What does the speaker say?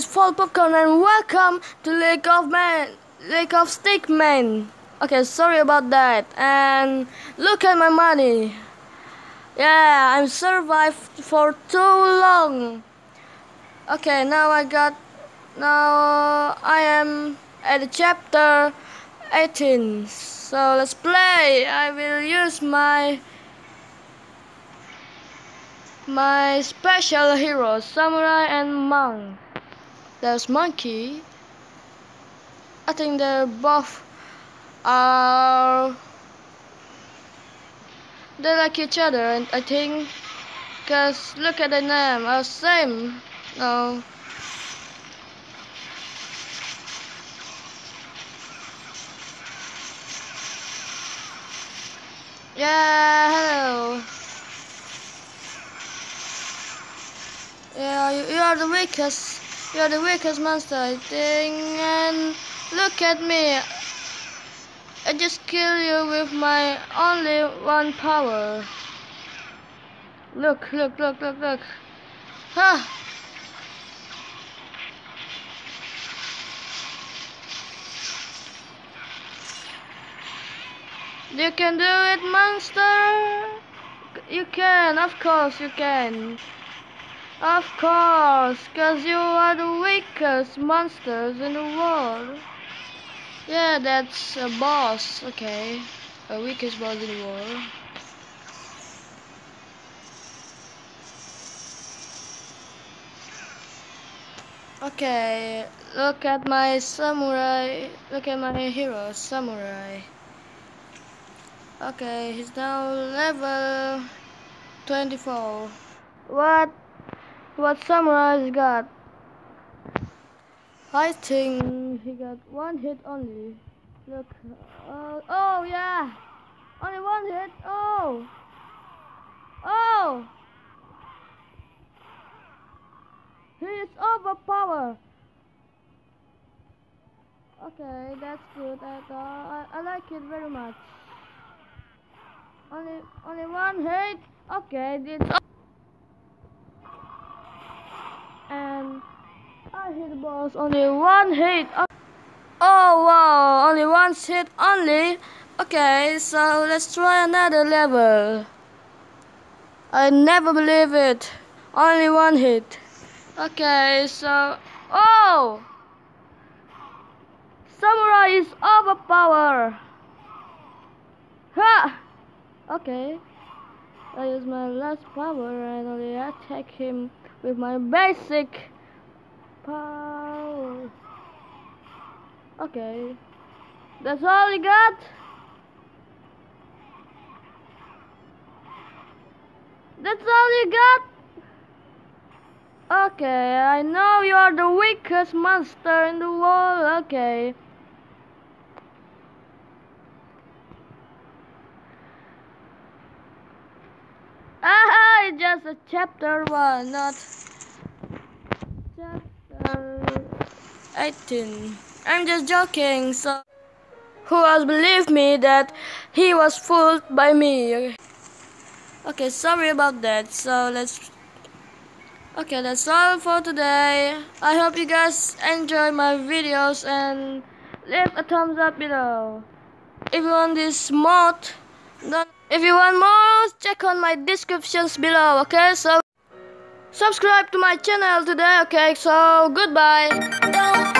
is Fall Popcorn and welcome to Lake of Stickman. Okay, sorry about that. And look at my money. Yeah, I'm survived for too long. Okay, now I am at chapter 18. So let's play. I will use my special heroes, samurai and monk. There's monkey. I think they're both they like each other, and I think, cause look at the name, same. No. Yeah, hello. Yeah, you are the weakest. You are the weakest monster, I think. And look at me. I just kill you with my only one power. Look, look, look, look, look. Huh. You can do it, monster. You can, of course you can. Of course, cause you are the weakest monsters in the world. Yeah, that's a boss. Okay, a weakest boss in the world. Okay, look at my samurai. Look at my hero, samurai. Okay, he's now level 24. What samurai's got? I think he got one hit only. Look, oh yeah, only one hit. Oh, he is overpowered. Okay, that's good. I like it very much. Only one hit. Okay, and I hit the boss. Only one hit. Oh wow! Only one hit only. Okay, so let's try another level. I never believe it. Only one hit. Okay, so oh, samurai is overpowered. Ha! Okay, I use my last power and only attack him with my basic power. Okay, that's all we got. That's all you got. Okay, I know you are the weakest monster in the world. Okay. Just a chapter 1, not chapter 18. I'm just joking. So, who else believed me that he was fooled by me? Okay, sorry about that. Okay, that's all for today. I hope you guys enjoy my videos and leave a thumbs up below. If you want this mod, if you want more, check on my descriptions below, okay? So, subscribe to my channel today, okay? So, goodbye.